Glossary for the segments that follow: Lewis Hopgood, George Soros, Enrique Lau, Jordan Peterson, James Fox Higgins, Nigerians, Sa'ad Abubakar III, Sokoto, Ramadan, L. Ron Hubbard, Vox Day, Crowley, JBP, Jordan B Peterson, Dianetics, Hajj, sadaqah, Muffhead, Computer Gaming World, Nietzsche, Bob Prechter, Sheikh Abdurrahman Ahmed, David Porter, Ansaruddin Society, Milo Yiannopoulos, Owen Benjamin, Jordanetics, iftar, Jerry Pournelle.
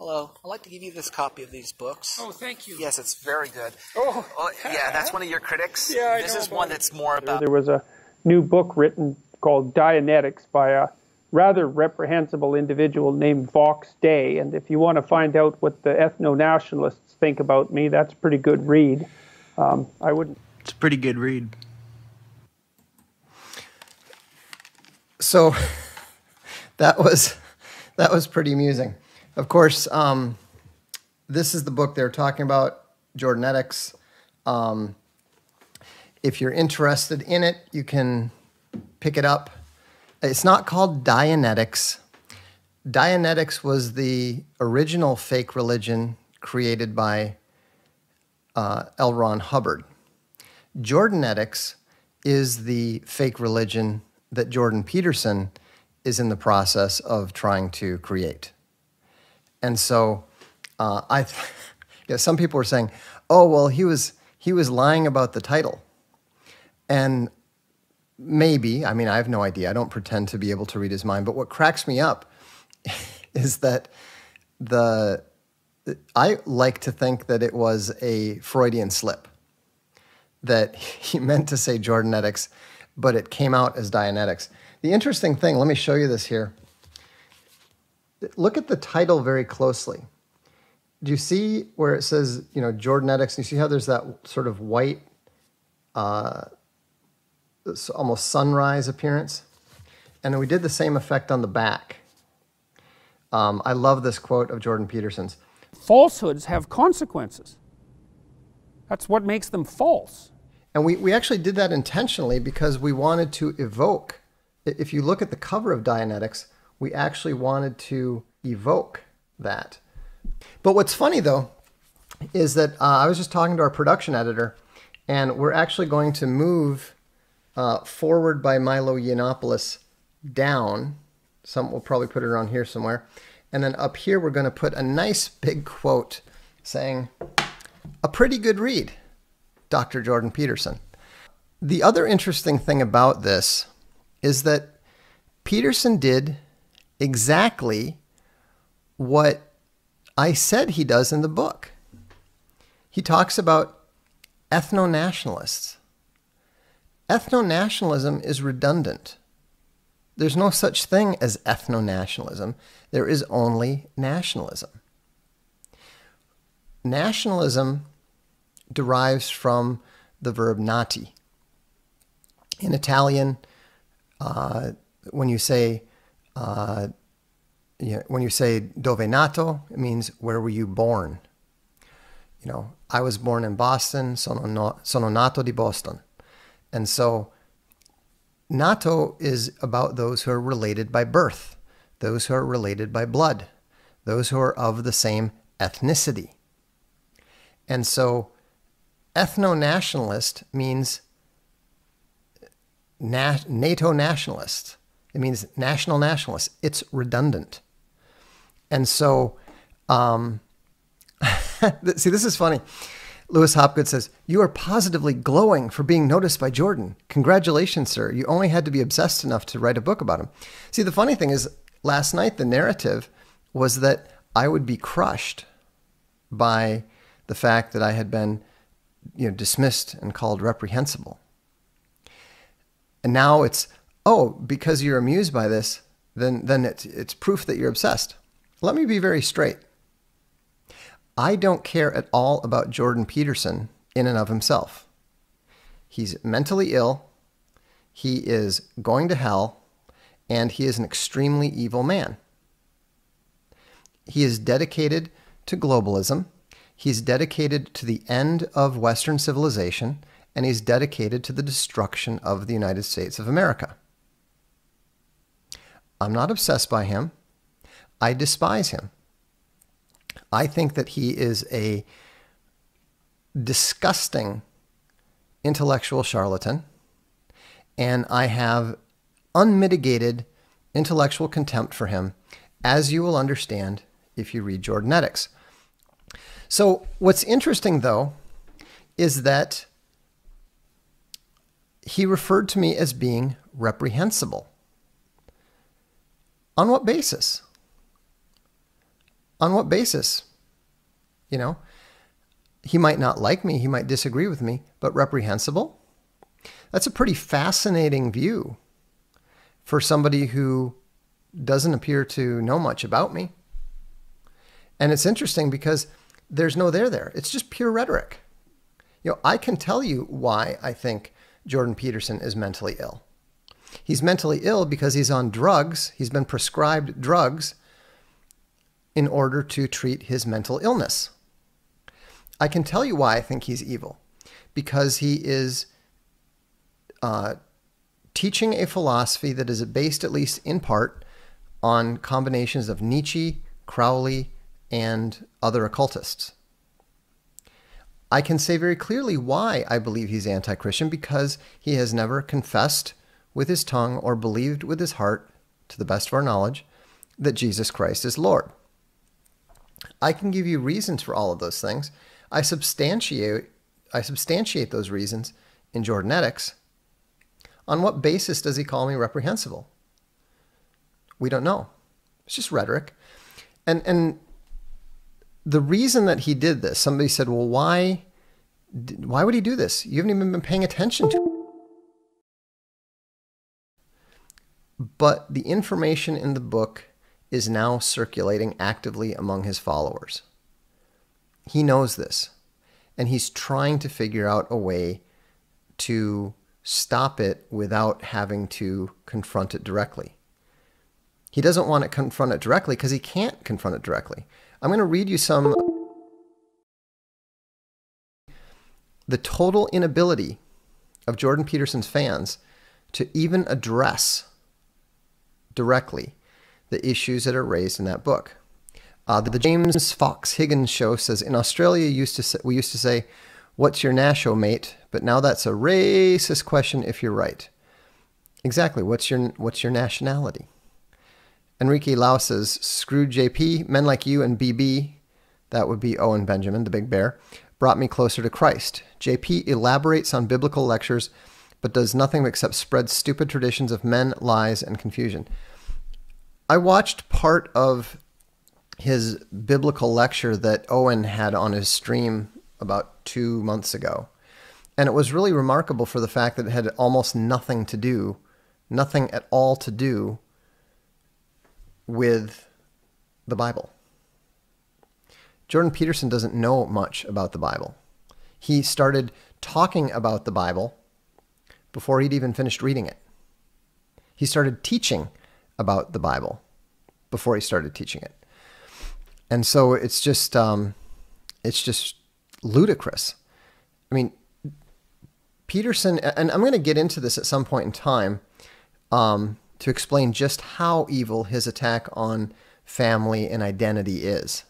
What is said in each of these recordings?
Hello. I'd like to give you this copy of these books. Oh, thank you. Yes, it's very good. Oh. Yeah, that's one of your critics. Yeah, I know. This is one that's more about... There was a new book written called Dianetics by a rather reprehensible individual named Vox Day. And if you want to find out what the ethno-nationalists think about me, that's a pretty good read. I wouldn't... It's a pretty good read. So that was pretty amusing. Of course, this is the book they're talking about, Jordanetics. If you're interested in it, you can pick it up. It's not called Dianetics. Dianetics was the original fake religion created by L. Ron Hubbard. Jordanetics is the fake religion that Jordan Peterson is in the process of trying to create. And so, yeah, some people were saying, "Oh, well, he was lying about the title," and maybe, I mean, I have no idea. I don't pretend to be able to read his mind. But what cracks me up is that I like to think that it was a Freudian slip, that he meant to say Jordanetics, but it came out as Dianetics. The interesting thing, let me show you this here. Look at the title very closely. Do you see where it says, you know, Jordanetics? You see how there's that sort of white, almost sunrise appearance? And we did the same effect on the back. I love this quote of Jordan Peterson's. Falsehoods have consequences. That's what makes them false. And we actually did that intentionally because we wanted to evoke, if you look at the cover of Dianetics, we actually wanted to evoke that. But what's funny, though, is that I was just talking to our production editor, and we're actually going to move Forward by Milo Yiannopoulos down. We'll probably put it around here somewhere. And then up here, we're going to put a nice big quote saying, "A pretty good read, Dr. Jordan Peterson." The other interesting thing about this is that Peterson did exactly what I said he does in the book. He talks about ethno-nationalists. Ethno-nationalism is redundant. There's no such thing as ethno-nationalism. There is only nationalism. Nationalism derives from the verb nati. In Italian, when you say dove nato, it means where were you born? You know, I was born in Boston, sono nato di Boston. And so nato is about those who are related by birth, those who are related by blood, those who are of the same ethnicity. And so ethno-nationalist means NATO-nationalist. It means national nationalist. It's redundant. And so, see, this is funny. Lewis Hopgood says, "You are positively glowing for being noticed by Jordan. Congratulations, sir. You only had to be obsessed enough to write a book about him." See, the funny thing is, last night the narrative was that I would be crushed by the fact that I had been, you know, dismissed and called reprehensible. And now it's, oh, because you're amused by this, then it's proof that you're obsessed. Let me be very straight. I don't care at all about Jordan Peterson in and of himself. He's mentally ill, he is going to hell, and he is an extremely evil man. He is dedicated to globalism, he's dedicated to the end of Western civilization, and he's dedicated to the destruction of the United States of America. I'm not obsessed by him. I despise him. I think that he is a disgusting intellectual charlatan, and I have unmitigated intellectual contempt for him, as you will understand if you read Jordanetics. So what's interesting, though, is that he referred to me as being reprehensible. On what basis? On what basis? You know, he might not like me, he might disagree with me, but reprehensible? That's a pretty fascinating view for somebody who doesn't appear to know much about me. And it's interesting because there's no there there. It's just pure rhetoric. You know, I can tell you why I think Jordan Peterson is mentally ill. He's mentally ill because he's on drugs. He's been prescribed drugs in order to treat his mental illness. I can tell you why I think he's evil, because he is teaching a philosophy that is based, at least in part, on combinations of Nietzsche, Crowley, and other occultists. I can say very clearly why I believe he's anti-Christian, because he has never confessed with his tongue or believed with his heart, to the best of our knowledge, that Jesus Christ is Lord. I can give you reasons for all of those things. I substantiate those reasons in Jordanetics. On what basis does he call me reprehensible? We don't know. It's just rhetoric. And the reason that he did this, somebody said, well, why would he do this? You haven't even been paying attention to it. But the information in the book is now circulating actively among his followers. He knows this, and he's trying to figure out a way to stop it without having to confront it directly. He doesn't want to confront it directly because he can't confront it directly. I'm going to read you some. The total inability of Jordan Peterson's fans to even address directly the issues that are raised in that book. The James Fox Higgins show says, in Australia we used to say, what's your nasho, mate? But now that's a racist question if you're right. Exactly, what's your nationality? Enrique Lau says, screw JP, men like you and BB, that would be Owen Benjamin, the big bear, brought me closer to Christ. JP elaborates on biblical lectures, but does nothing except spread stupid traditions of men, lies, and confusion. I watched part of his biblical lecture that Owen had on his stream about 2 months ago. And it was really remarkable for the fact that it had almost nothing at all to do with the Bible. Jordan Peterson doesn't know much about the Bible. He started talking about the Bible before he'd even finished reading it. He started teaching about the Bible before he started teaching it. And so it's just ludicrous. I mean, Peterson, and I'm going to get into this at some point in time to explain just how evil his attack on family and identity is.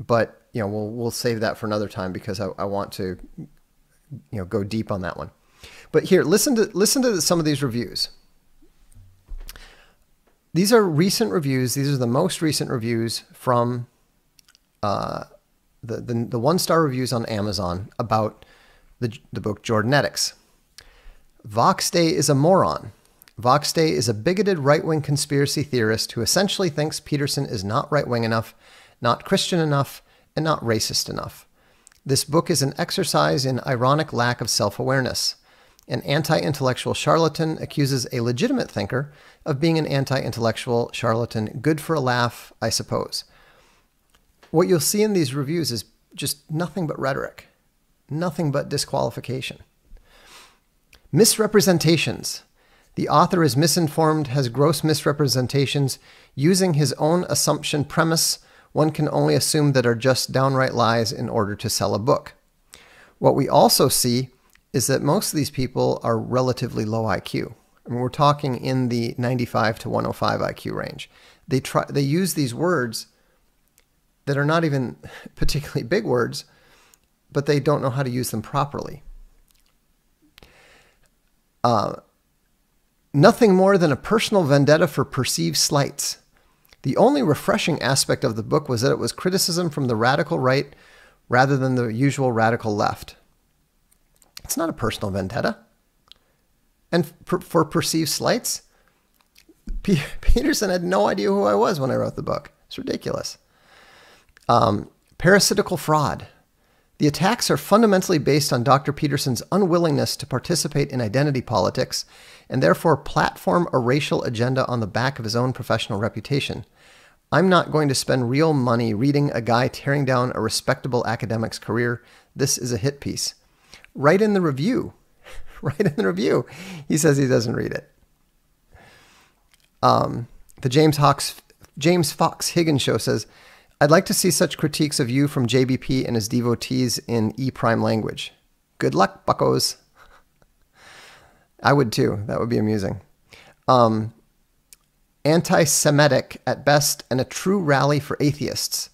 But, you know, we'll save that for another time, because I want to, you know, go deep on that one. But here, listen to some of these reviews. These are recent reviews. These are the most recent reviews from the one-star reviews on Amazon about the book Jordanetics. Vox Day is a moron. Vox Day is a bigoted right-wing conspiracy theorist who essentially thinks Peterson is not right-wing enough, not Christian enough, and not racist enough. This book is an exercise in ironic lack of self-awareness. An anti-intellectual charlatan accuses a legitimate thinker of being an anti-intellectual charlatan. Good for a laugh, I suppose. What you'll see in these reviews is just nothing but rhetoric, nothing but disqualification. Misrepresentations. The author is misinformed, has gross misrepresentations. Using his own assumption premise, one can only assume that are just downright lies in order to sell a book. What we also see is that most of these people are relatively low IQ. I mean, we're talking in the 95 to 105 IQ range. They use these words that are not even particularly big words, but they don't know how to use them properly. Nothing more than a personal vendetta for perceived slights. The only refreshing aspect of the book was that it was criticism from the radical right rather than the usual radical left. It's not a personal vendetta. And for perceived slights, Peterson had no idea who I was when I wrote the book. It's ridiculous. Parasitical fraud. The attacks are fundamentally based on Dr. Peterson's unwillingness to participate in identity politics and therefore platform a racial agenda on the back of his own professional reputation. I'm not going to spend real money reading a guy tearing down a respectable academic's career. This is a hit piece. Right in the review. Right in the review. He says he doesn't read it. The James Fox Higgins show says, I'd like to see such critiques of you from JBP and his devotees in E-prime language. Good luck, buckos. I would too. That would be amusing. Anti-Semitic at best and a true rally for atheists.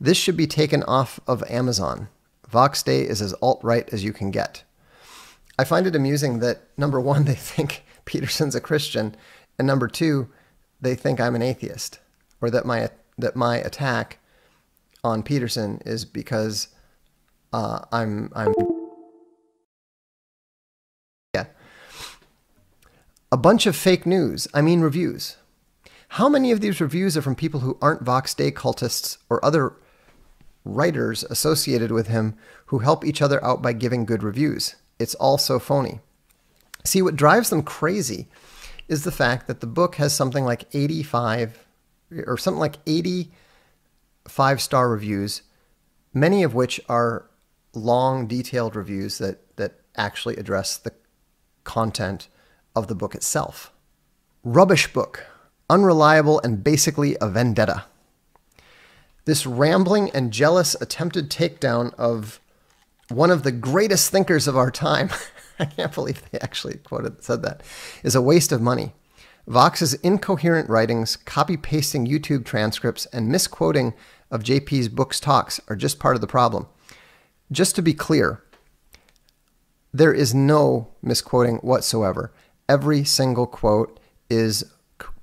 This should be taken off of Amazon. Vox Day is as alt-right as you can get. I find it amusing that, number one, they think Peterson's a Christian, and number two, they think I'm an atheist, or that my attack on Peterson is because I'm a bunch of fake news. I mean reviews. How many of these reviews are from people who aren't Vox Day cultists or other writers associated with him who help each other out by giving good reviews? It's all so phony. See, what drives them crazy is the fact that the book has something like 80 five-star reviews, many of which are long, detailed reviews that actually address the content of the book itself. Rubbish book, unreliable and basically a vendetta. This rambling and jealous attempted takedown of one of the greatest thinkers of our time, I can't believe they actually said that, is a waste of money. Vox's incoherent writings, copy-pasting YouTube transcripts, and misquoting of JP's books talks are just part of the problem. Just to be clear, there is no misquoting whatsoever. Every single quote is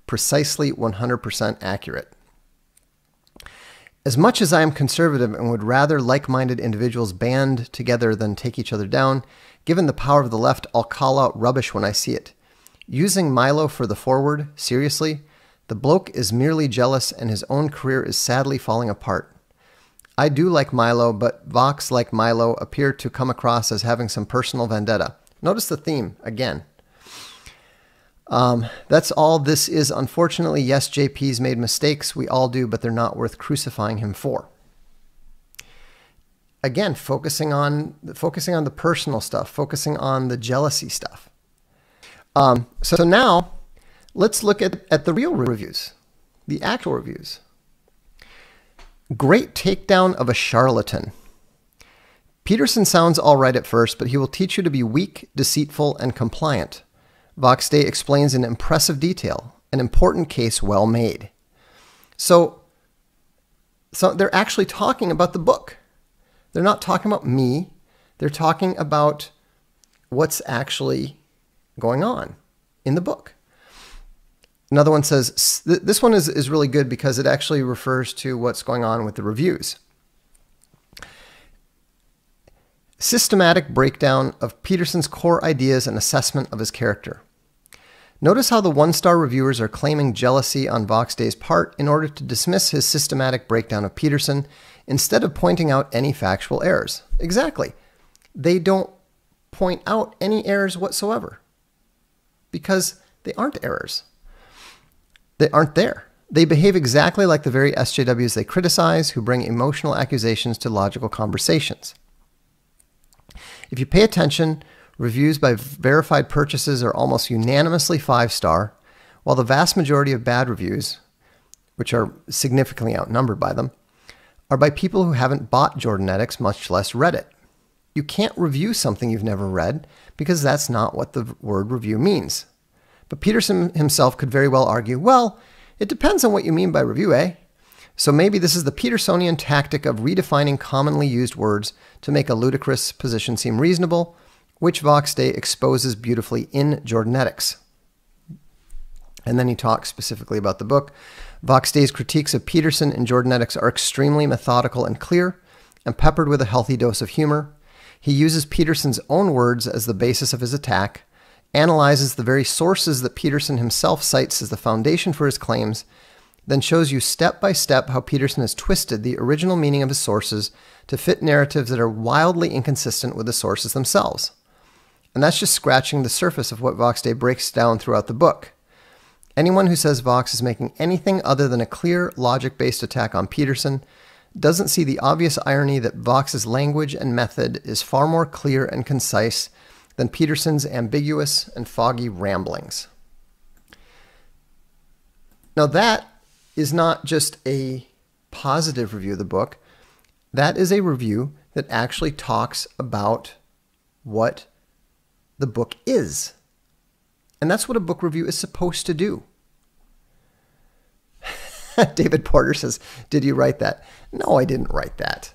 precisely 100% accurate. As much as I am conservative and would rather like-minded individuals band together than take each other down, given the power of the left, I'll call out rubbish when I see it. Using Milo for the forward, seriously? The bloke is merely jealous and his own career is sadly falling apart. I do like Milo, but Vox, like Milo, appear to come across as having some personal vendetta. Notice the theme again. That's all this is. Unfortunately, yes, JP's made mistakes. We all do, but they're not worth crucifying him for. Again, focusing on the personal stuff, focusing on the jealousy stuff. So now let's look at the real reviews, the actual reviews. Great takedown of a charlatan. Peterson sounds all right at first, but he will teach you to be weak, deceitful, and compliant. Vox Day explains in impressive detail, an important case well made. So they're actually talking about the book. They're not talking about me. They're talking about what's actually going on in the book. Another one says, this one is really good because it actually refers to what's going on with the reviews. Systematic breakdown of Peterson's core ideas and assessment of his character. Notice how the one-star reviewers are claiming jealousy on Vox Day's part in order to dismiss his systematic breakdown of Peterson instead of pointing out any factual errors. Exactly. They don't point out any errors whatsoever because they aren't errors. They aren't there. They behave exactly like the very SJWs they criticize who bring emotional accusations to logical conversations. If you pay attention, reviews by verified purchases are almost unanimously five-star, while the vast majority of bad reviews, which are significantly outnumbered by them, are by people who haven't bought Jordanetics, much less read it. You can't review something you've never read because that's not what the word review means. But Peterson himself could very well argue, well, it depends on what you mean by review, eh? So maybe this is the Petersonian tactic of redefining commonly used words to make a ludicrous position seem reasonable, which Vox Day exposes beautifully in Jordanetics. And then he talks specifically about the book. Vox Day's critiques of Peterson and Jordanetics are extremely methodical and clear, and peppered with a healthy dose of humor. He uses Peterson's own words as the basis of his attack, analyzes the very sources that Peterson himself cites as the foundation for his claims, then shows you step by step how Peterson has twisted the original meaning of his sources to fit narratives that are wildly inconsistent with the sources themselves. And that's just scratching the surface of what Vox Day breaks down throughout the book. Anyone who says Vox is making anything other than a clear, logic-based attack on Peterson doesn't see the obvious irony that Vox's language and method is far more clear and concise than Peterson's ambiguous and foggy ramblings. Now that is not just a positive review of the book, that is a review that actually talks about what the book is. And that's what a book review is supposed to do. David Porter says, "Did you write that?" No, I didn't write that.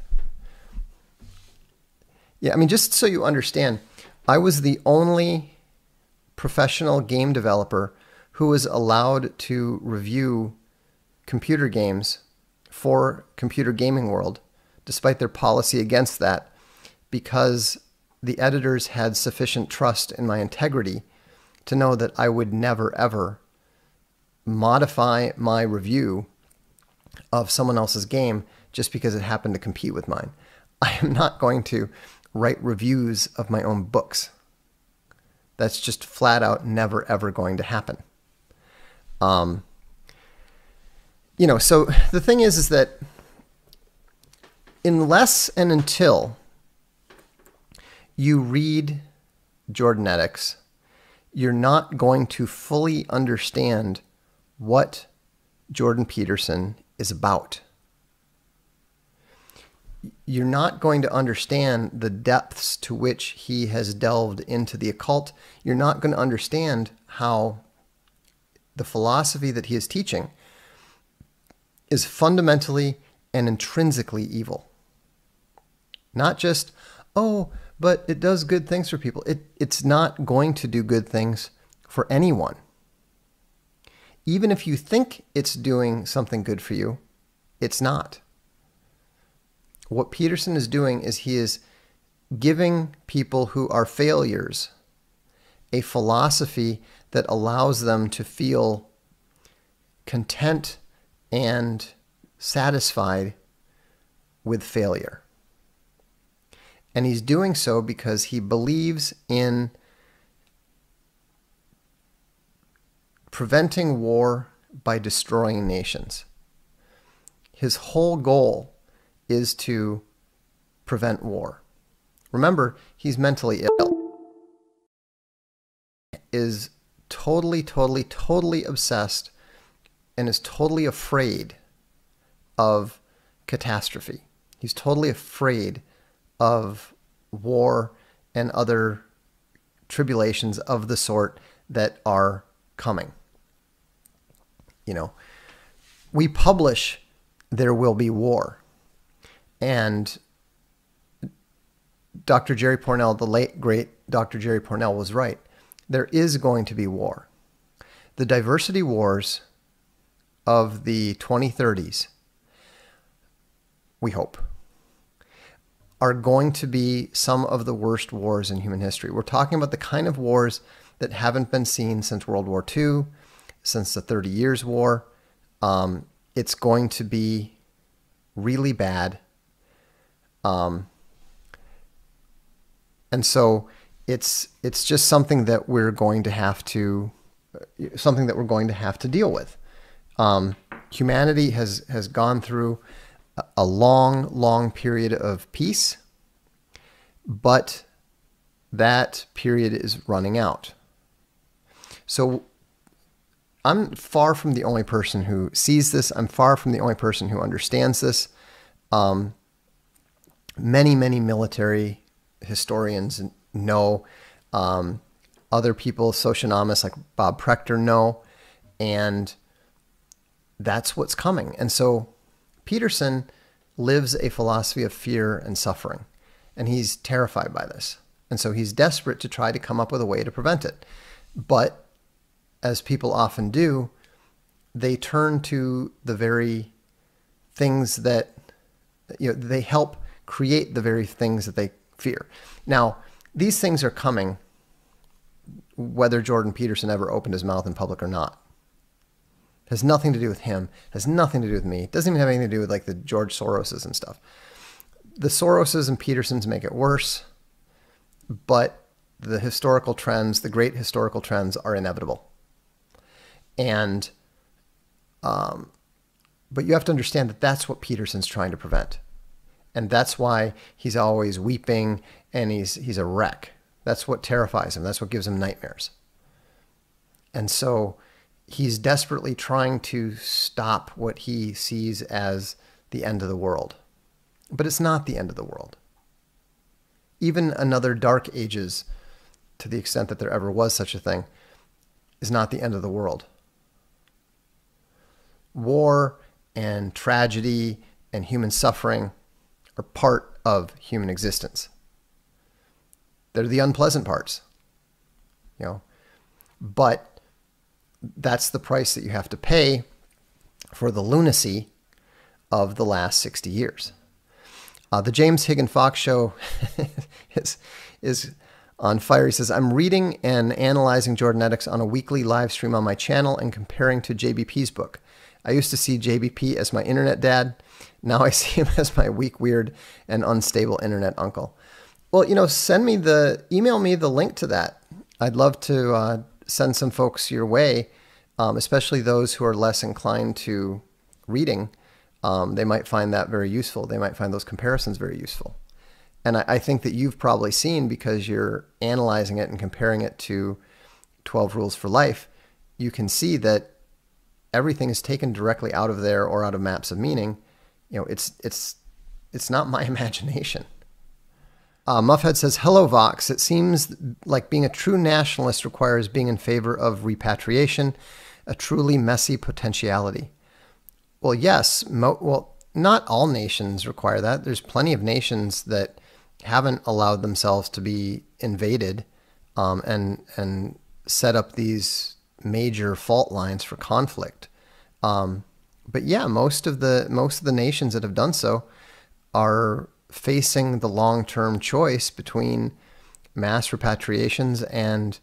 Yeah, I mean, just so you understand, I was the only professional game developer who was allowed to review computer games for Computer Gaming World, despite their policy against that, because the editors had sufficient trust in my integrity to know that I would never, ever modify my review of someone else's game just because it happened to compete with mine. I am not going to write reviews of my own books. That's just flat out never, ever going to happen. You know, so the thing is that unless and until you read Jordanetics, you're not going to fully understand what Jordan Peterson is about. You're not going to understand the depths to which he has delved into the occult. You're not going to understand how the philosophy that he is teaching is fundamentally and intrinsically evil. Not just, oh, but it does good things for people. It's not going to do good things for anyone. Even if you think it's doing something good for you, it's not. What Peterson is doing is he is giving people who are failures a philosophy that allows them to feel content and satisfied with failure. And he's doing so because he believes in preventing war by destroying nations. His whole goal is to prevent war. Remember, he's mentally ill. Is totally, totally, totally obsessed and is totally afraid of catastrophe. He's totally afraid of war and other tribulations of the sort that are coming. You know, we publish There Will Be War, and Dr. Jerry Pournelle, the late great Dr. Jerry Pournelle, was right. There is going to be war. The diversity wars of the 2030s, we hope, are going to be some of the worst wars in human history. We're talking about the kind of wars that haven't been seen since World War II, since the 30 Years' War. It's going to be really bad. And so it's just something that we're going to have to, deal with. Humanity has gone through a long, long period of peace, but that period is running out. So I'm far from the only person who sees this. I'm far from the only person who understands this. Many, many military historians know. Other people, socionomists like Bob Prechter, know. And that's what's coming. And so Peterson lives a philosophy of fear and suffering, and he's terrified by this. And so he's desperate to try to come up with a way to prevent it. But as people often do, they turn to the very things that, you know, they help create the very things that they fear. Now, these things are coming whether Jordan Peterson ever opened his mouth in public or not. It has nothing to do with him. It has nothing to do with me. It doesn't even have anything to do with like the George Soroses and stuff. The Soroses and Petersons make it worse, but the historical trends, the great historical trends, are inevitable. And, but you have to understand that that's what Peterson's trying to prevent. And that's why he's always weeping and he's a wreck. That's what terrifies him. That's what gives him nightmares. And so he's desperately trying to stop what he sees as the end of the world. But it's not the end of the world. Even another Dark Ages, to the extent that there ever was such a thing, is not the end of the world. War and tragedy and human suffering are part of human existence. They're the unpleasant parts, you know, but that's the price that you have to pay for the lunacy of the last 60 years. The James Higgins Fox show is on fire. He says, I'm reading and analyzing Jordanetics on a weekly live stream on my channel and comparing to JBP's book. I used to see JBP as my internet dad. Now I see him as my weak, weird, and unstable internet uncle. Well, you know, email me the link to that. I'd love to send some folks your way, especially those who are less inclined to reading. They might find that very useful. They might find those comparisons very useful. And I think that you've probably seen, because you're analyzing it and comparing it to 12 Rules for Life, you can see that everything is taken directly out of there or out of Maps of Meaning. You know, it's not my imagination. Muffhead says, hello, Vox. It seems like being a true nationalist requires being in favor of repatriation, a truly messy potentiality. Well, yes. Well, not all nations require that. There's plenty of nations that haven't allowed themselves to be invaded and set up these major fault lines for conflict. But yeah, most of the nations that have done so are facing the long-term choice between mass repatriations and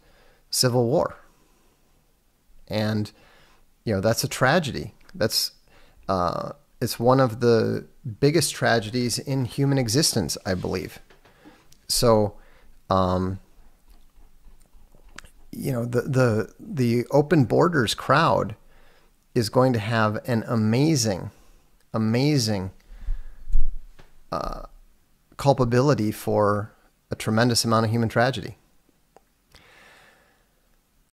civil war. And, you know, that's a tragedy. That's it's one of the biggest tragedies in human existence, I believe. So, you know, the open borders crowd is going to have an amazing, amazing culpability for a tremendous amount of human tragedy.